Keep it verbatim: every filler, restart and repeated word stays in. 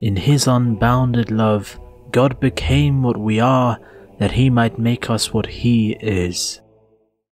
In his unbounded love, God became what we are that he might make us what he is.